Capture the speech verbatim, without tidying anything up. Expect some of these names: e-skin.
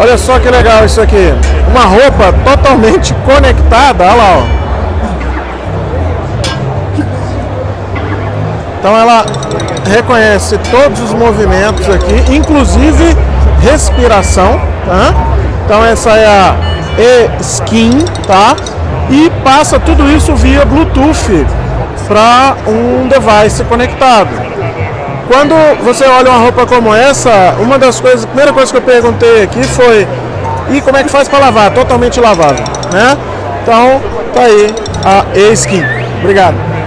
Olha só que legal isso aqui. Uma roupa totalmente conectada. Olha lá, ó. Então ela reconhece todos os movimentos aqui, inclusive respiração, tá? Então essa é a e-skin, tá? E passa tudo isso via Bluetooth para um device conectado. Quando você olha uma roupa como essa, uma das coisas, a primeira coisa que eu perguntei aqui foi: e como é que faz para lavar? Totalmente lavável, né? Então tá aí a e-skin. Obrigado.